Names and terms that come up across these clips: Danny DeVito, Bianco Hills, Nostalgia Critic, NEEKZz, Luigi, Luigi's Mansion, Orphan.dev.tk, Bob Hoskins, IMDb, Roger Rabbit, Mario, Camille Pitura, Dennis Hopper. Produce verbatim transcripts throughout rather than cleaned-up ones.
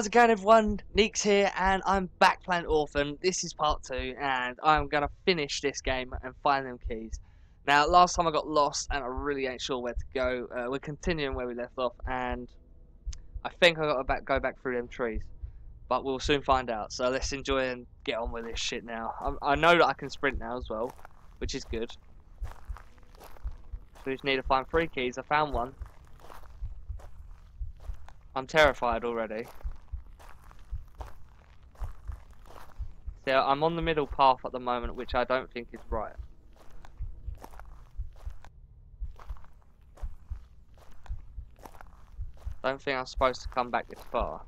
How's it going, everyone? Neeks here, and I'm back playing Orphan. This is part two, and I'm going to finish this game and find them keys. Now, last time I got lost, and I really ain't sure where to go. Uh, we're continuing where we left off, and I think I've got to back, go back through them trees. But we'll soon find out, so let's enjoy and get on with this shit now. I, I know that I can sprint now as well, which is good. We just need to find three keys. I found one. I'm terrified already. So I'm on the middle path at the moment, which I don't think is right. Don't think I'm supposed to come back this far.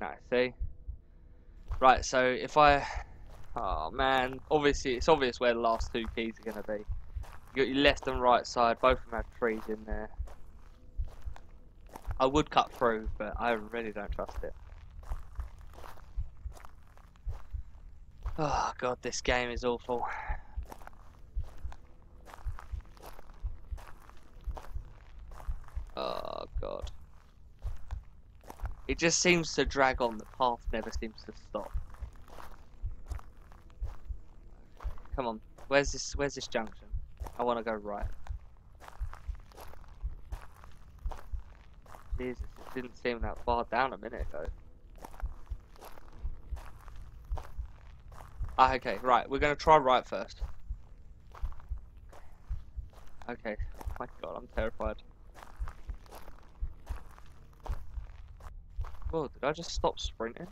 No, see? Right, so if I... Oh man, obviously it's obvious where the last two keys are going to be. You got your left and right side, both of them have trees in there. I would cut through, but I really don't trust it. Oh god, this game is awful. Oh god. It just seems to drag on, the path never seems to stop. Come on, where's this where's this junction? I wanna go right. Jesus, it didn't seem that far down a minute ago. Ah, okay, right, we're gonna try right first. Okay, oh my god, I'm terrified. Oh, did I just stop sprinting?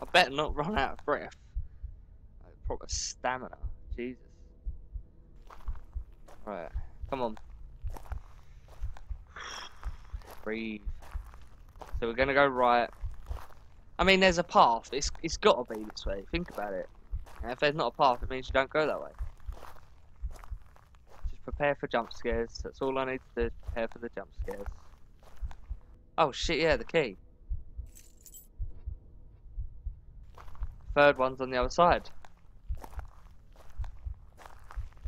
I better not run out of breath. Like, proper stamina. Jesus. Right, come on. Breathe. So we're gonna go right. I mean, there's a path. It's it's gotta be this way. Think about it. And if there's not a path, it means you don't go that way. Just prepare for jump scares. That's all I need to do. Prepare for the jump scares. Oh shit! Yeah, the key. Third one's on the other side.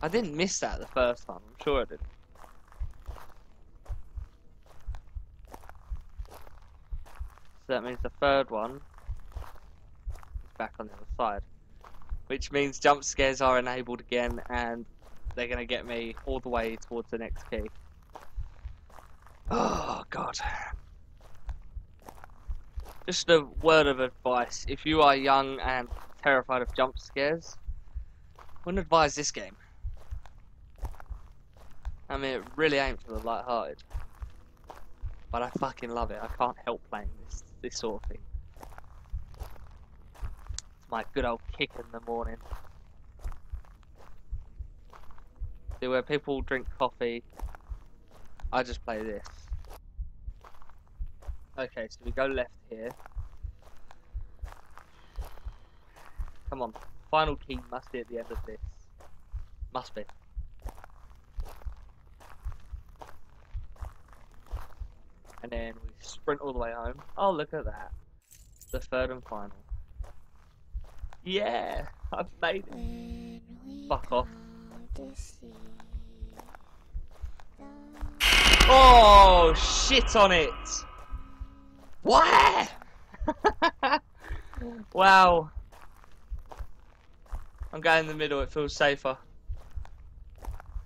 I didn't miss that the first time, I'm sure I didn't. So that means the third one is back on the other side. Which means jump scares are enabled again, and they're going to get me all the way towards the next key. Oh god. Just a word of advice, if you are young and terrified of jump scares, I wouldn't advise this game. I mean, it really ain't for the light-hearted. But I fucking love it, I can't help playing this, this sort of thing. It's my good old kick in the morning. See, where people drink coffee, I just play this. Okay, so we go left here. Come on, final key must be at the end of this. Must be. And then we sprint all the way home. Oh, look at that. The third and final. Yeah, I've made it. Fuck off. Oh, shit on it. What? Wow. I'm going in the middle, it feels safer.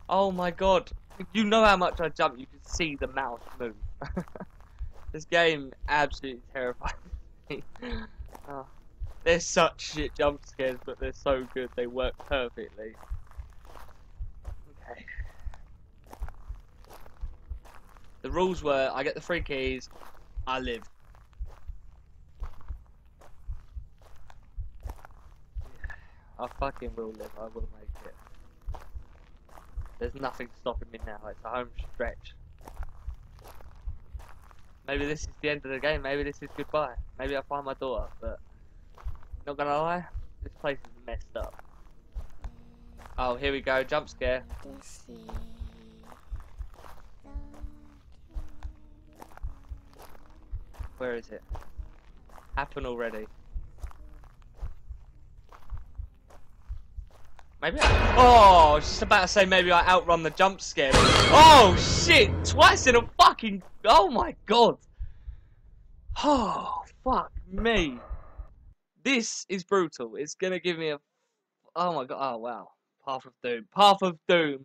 Oh my god. You know how much I jump, you can see the mouse move. This game absolutely terrifies me. Oh, they're such shit jump scares, but they're so good, they work perfectly. Okay. The rules were, I get the three keys, I live. I fucking will live, I will make it. There's nothing stopping me now, it's a home stretch. Maybe this is the end of the game, maybe this is goodbye. Maybe I find my daughter, but... Not gonna lie, this place is messed up. Oh, here we go, jump scare. Where is it? Happen already. Maybe I... Oh, I was just about to say maybe I outrun the jump scare. Oh, shit! Twice in a fucking... Oh, my God. Oh, fuck me. This is brutal. It's gonna give me a... Oh, my God. Oh, wow. Path of Doom. Path of Doom.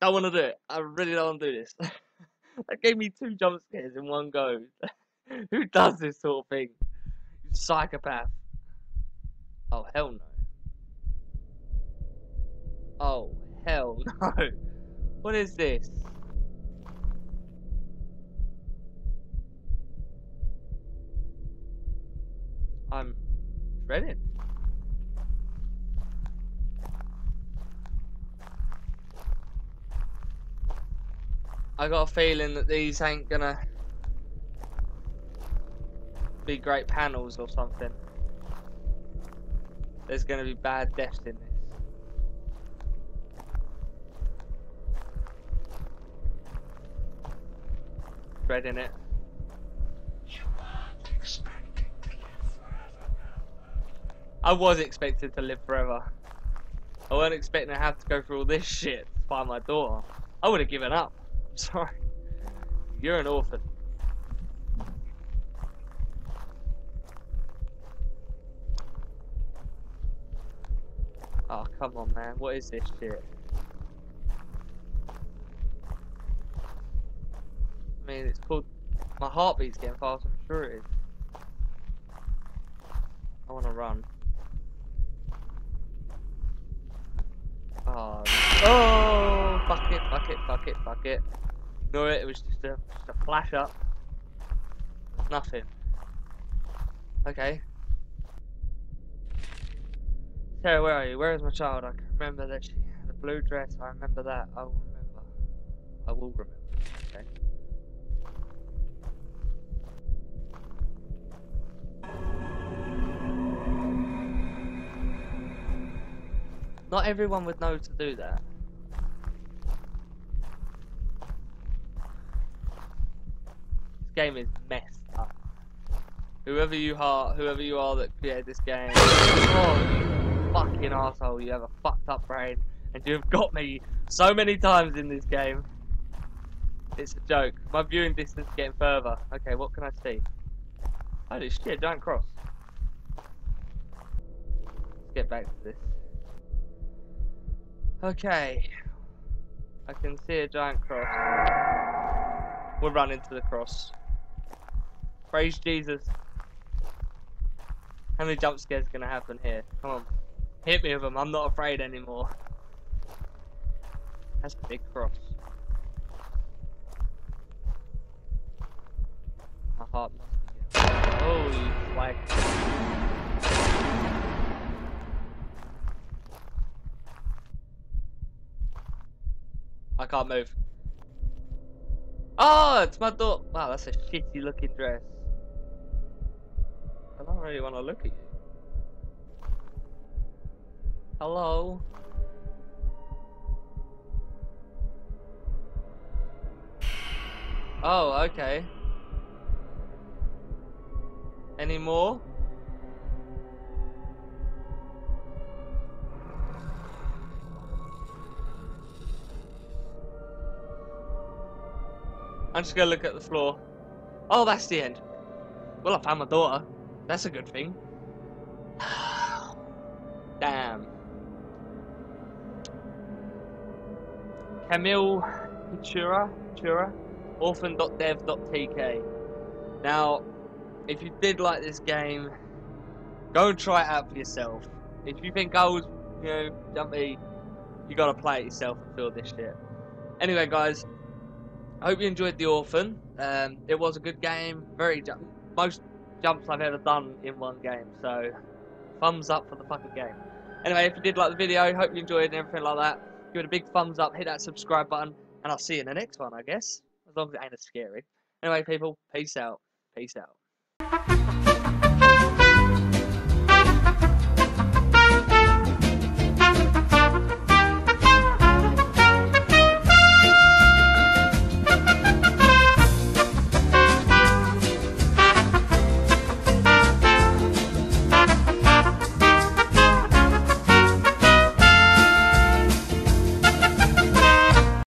Don't want to do it. I really don't want to do this. That gave me two jump scares in one go. Who does this sort of thing? You psychopath. Oh, hell no. Oh, hell no. What is this? I'm dreading. I got a feeling that these ain't gonna be great panels or something. There's gonna be bad deaths in this. Dreading it. You weren't expecting to live forever. I was expected to live forever. I wasn't expecting to have to go through all this shit to find my daughter. I would have given up. I'm sorry. You're an orphan. Oh, come on, man. What is this shit? I mean, it's called... My heartbeat's getting fast, I'm sure it is. I want to run. Oh, oh, fuck it, fuck it, fuck it, fuck it. Ignore it, it was just a, just a flash up. Nothing. Okay. Sarah, where are you? Where is my child? I can remember that she had a blue dress. I remember that. I will remember. I will remember. Okay. Not everyone would know to do that. This game is messed up. Whoever you are, whoever you are that created this game, oh, you fucking asshole! You have a fucked up brain, and you have got me so many times in this game. It's a joke. My viewing distance is getting further. Okay, what can I see? Holy shit! Don't cross. Let's get back to this. Okay, I can see a giant cross. We'll run into the cross. Praise Jesus. How many jump scares are gonna happen here? Come on, hit me with them. I'm not afraid anymore. That's a big cross. My heart must be getting... Holy flag. I can't move. Oh, it's my door. Wow, that's a shitty looking dress. I don't really want to look at you. Hello? Oh, okay. Any more? I'm just gonna look at the floor. Oh, that's the end. Well, I found my daughter. That's a good thing. Damn. Camille Pitura, Pitura, orphan dot dev dot t k. Now, if you did like this game, go and try it out for yourself. If you think I was, you know, jumpy, you gotta play it yourself and feel this shit. Anyway, guys. I hope you enjoyed The Orphan. Um, it was a good game. Very ju most jumps I've ever done in one game. So, thumbs up for the fucking game. Anyway, if you did like the video, hope you enjoyed and everything like that. Give it a big thumbs up, hit that subscribe button, and I'll see you in the next one, I guess. As long as it ain't as scary. Anyway, people, peace out. Peace out.